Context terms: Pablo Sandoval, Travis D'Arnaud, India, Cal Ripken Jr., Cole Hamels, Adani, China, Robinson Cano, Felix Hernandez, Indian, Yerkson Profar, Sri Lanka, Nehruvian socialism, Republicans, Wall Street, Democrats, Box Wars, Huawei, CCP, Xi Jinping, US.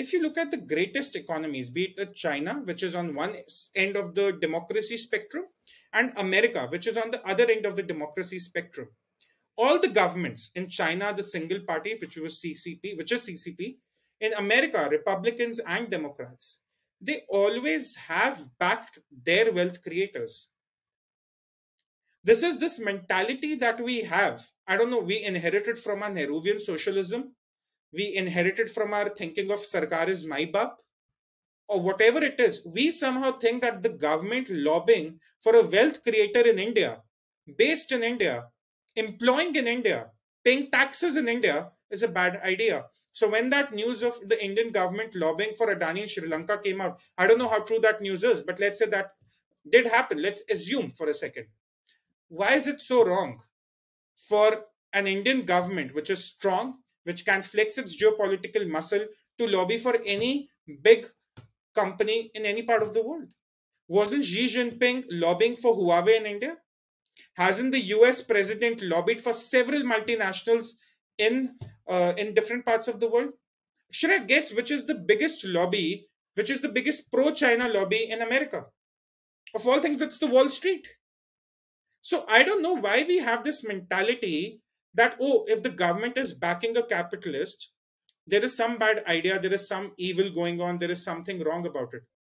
if you look at the greatest economies, be it the China, which is on one end of the democracy spectrum, and America, which is on the other end of the democracy spectrum, all the governments in China, the single party, which is CCP, in America, Republicans and Democrats, they always have backed their wealth creators. This is this mentality that we have. I don't know, we inherited from our Nehruvian socialism. We inherited from our thinking of Sarkar is my baap, or whatever it is. We somehow think that the government lobbying for a wealth creator in India, based in India, employing in India, paying taxes in India is a bad idea. So when that news of the Indian government lobbying for Adani in Sri Lanka came out, I don't know how true that news is, but let's say that did happen. Let's assume for a second. Why is it so wrong for an Indian government, which is strong, which can flex its geopolitical muscle, to lobby for any big company in any part of the world? Wasn't Xi Jinping lobbying for Huawei in India? Hasn't the US president lobbied for several multinationals in different parts of the world? Should I guess which is the biggest lobby, which is the biggest pro-China lobby in America? Of all things, it's the Wall Street. So I don't know why we have this mentality that, oh, if the government is backing a capitalist, there is some bad idea, there is some evil going on, there is something wrong about it.